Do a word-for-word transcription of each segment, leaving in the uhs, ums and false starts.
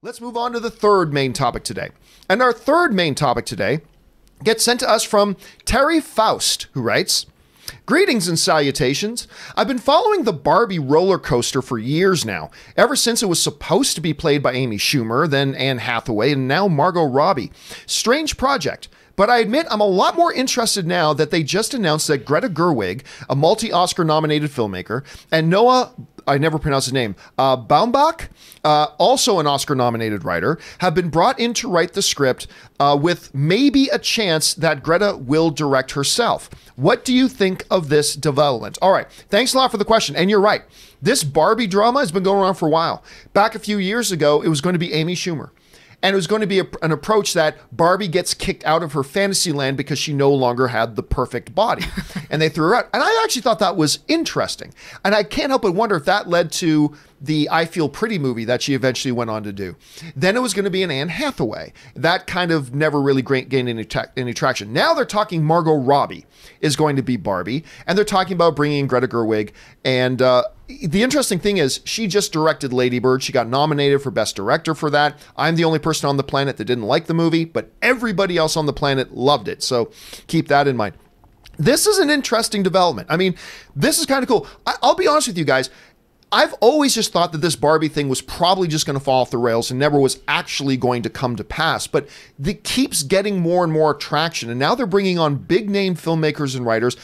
Let's move on to the third main topic today. And our third main topic today gets sent to us from Terry Faust, who writes, "Greetings and salutations. I've been following the Barbie roller coaster for years now, ever since it was supposed to be played by Amy Schumer, then Anne Hathaway, and now Margot Robbie. Strange project. But I admit I'm a lot more interested now that they just announced that Greta Gerwig, a multi-Oscar nominated filmmaker, and Noah, I never pronounce his name, uh, Baumbach, uh, also an Oscar nominated writer, have been brought in to write the script uh, with maybe a chance that Greta will direct herself. What do you think of this development?" All right, thanks a lot for the question. And you're right, this Barbie drama has been going around for a while. Back a few years ago, it was going to be Amy Schumer. And it was going to be a, an approach that Barbie gets kicked out of her fantasy land because she no longer had the perfect body. And they threw her out. And I actually thought that was interesting. And I can't help but wonder if that led to the I Feel Pretty movie that she eventually went on to do. Then it was going to be an Anne Hathaway. That kind of never really gained any, tra any traction. Now they're talking Margot Robbie is going to be Barbie. And they're talking about bringing in Greta Gerwig. And uh, the interesting thing is she just directed Lady Bird. She got nominated for Best Director for that. I'm the only person on the planet that didn't like the movie, but everybody else on the planet loved it. So keep that in mind. This is an interesting development. I mean, this is kind of cool. I I'll be honest with you guys. I've always just thought that this Barbie thing was probably just going to fall off the rails and never was actually going to come to pass, but it keeps getting more and more traction. And now they're bringing on big name filmmakers and writers,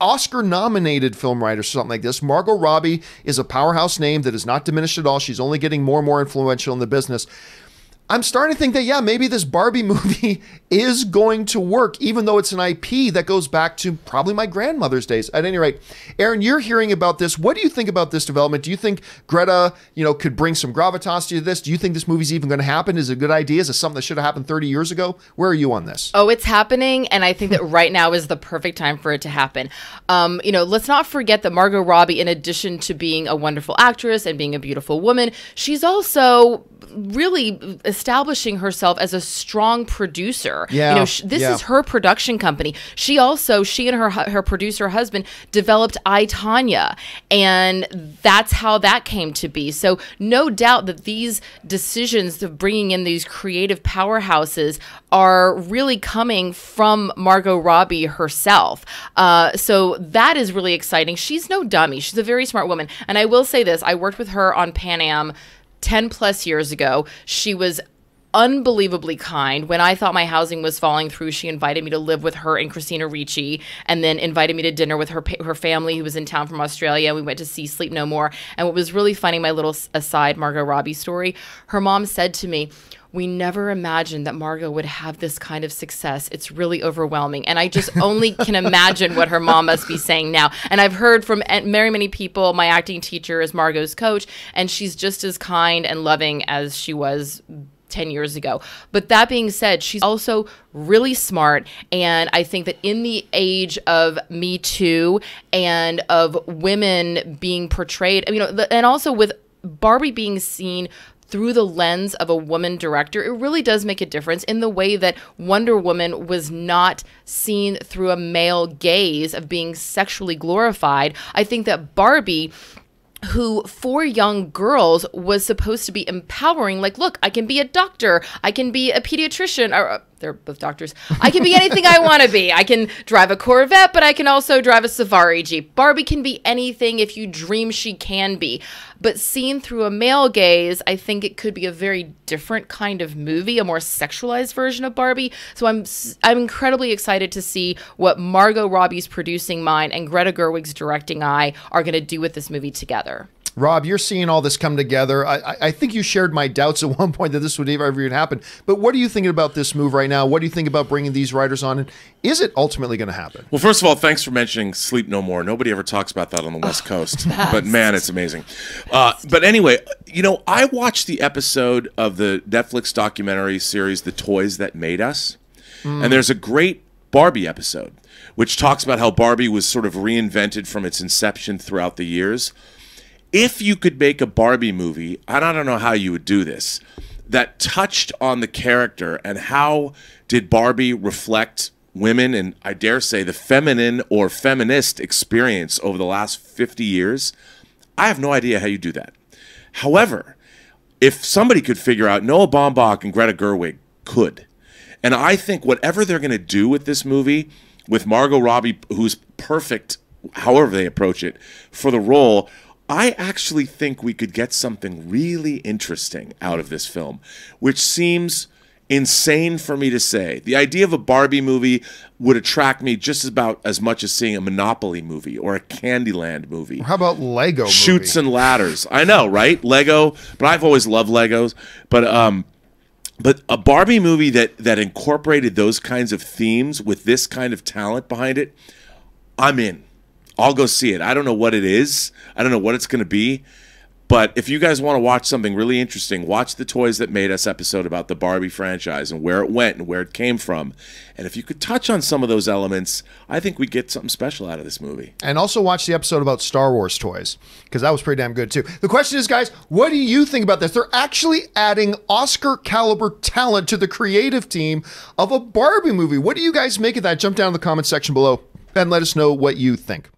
Oscar nominated film writers, something like this. Margot Robbie is a powerhouse name that is not diminished at all. She's only getting more and more influential in the business. I'm starting to think that, yeah, maybe this Barbie movie is going to work, even though it's an I P that goes back to probably my grandmother's days. At any rate, Aaron, you're hearing about this. What do you think about this development? Do you think Greta, you know, could bring some gravitas to this? Do you think this movie's even going to happen? Is it a good idea? Is it something that should have happened thirty years ago? Where are you on this? Oh, it's happening. And I think that right now is the perfect time for it to happen. Um, you know, let's not forget that Margot Robbie, in addition to being a wonderful actress and being a beautiful woman, she's also really establishing herself as a strong producer. Yeah, you know, sh this yeah. is her production company. She also, she and her her producer husband developed I, Tonya, and that's how that came to be. So no doubt that these decisions of bringing in these creative powerhouses are really coming from Margot Robbie herself. Uh, so that is really exciting. She's no dummy. She's a very smart woman. And I will say this, I worked with her on Pan Am ten plus years ago. She was unbelievably kind. When I thought my housing was falling through, she invited me to live with her and Christina Ricci, and then invited me to dinner with her her family, who was in town from Australia. We went to see Sleep No More. And what was really funny, my little aside Margot Robbie story, her mom said to me, "We never imagined that Margot would have this kind of success. It's really overwhelming." And I just only can imagine what her mom must be saying now. And I've heard from very many people. My acting teacher is Margot's coach, and she's just as kind and loving as she was ten years ago. But that being said, she's also really smart. And I think that in the age of Me Too and of women being portrayed, you know, and also with Barbie being seen through the lens of a woman director, it really does make a difference in the way that Wonder Woman was not seen through a male gaze of being sexually glorified. I think that Barbie, who for young girls was supposed to be empowering, like, look, I can be a doctor, I can be a pediatrician, or, uh, they're both doctors, I can be anything I want to be, I can drive a Corvette, but I can also drive a safari Jeep. Barbie can be anything if you dream she can be. But seen through a male gaze, I think it could be a very different kind of movie, a more sexualized version of Barbie. So I'm I'm incredibly excited to see what Margot Robbie's producing Mine and Greta Gerwig's directing I are going to do with this movie together. Rob, you're seeing all this come together. I, I think you shared my doubts at one point that this would ever even happen. But what are you thinking about this move right now? What do you think about bringing these writers on? And is it ultimately going to happen? Well, first of all, thanks for mentioning Sleep No More. Nobody ever talks about that on the West oh, Coast. Best. But man, it's amazing. Uh, but anyway, you know, I watched the episode of the Netflix documentary series, The Toys That Made Us. Mm. And there's a great Barbie episode, which talks about how Barbie was sort of reinvented from its inception throughout the years. If you could make a Barbie movie, and I don't know how you would do this, that touched on the character and how did Barbie reflect women and, I dare say, the feminine or feminist experience over the last fifty years, I have no idea how you do that. However, if somebody could figure out, Noah Baumbach and Greta Gerwig could. And I think whatever they're going to do with this movie, with Margot Robbie, who's perfect, however they approach it, for the role, I actually think we could get something really interesting out of this film, which seems insane for me to say. The idea of a Barbie movie would attract me just about as much as seeing a Monopoly movie or a Candyland movie. How about Lego Chutes and Ladders? I know, right? Lego, but I've always loved Legos. But um, but a Barbie movie that that incorporated those kinds of themes with this kind of talent behind it, I'm in. I'll go see it. I don't know what it is. I don't know what it's going to be. But if you guys want to watch something really interesting, watch The Toys That Made Us episode about the Barbie franchise and where it went and where it came from. And if you could touch on some of those elements, I think we'd get something special out of this movie. And also watch the episode about Star Wars toys, because that was pretty damn good, too. The question is, guys, what do you think about this? They're actually adding Oscar-caliber talent to the creative team of a Barbie movie. What do you guys make of that? Jump down in the comment section below and let us know what you think.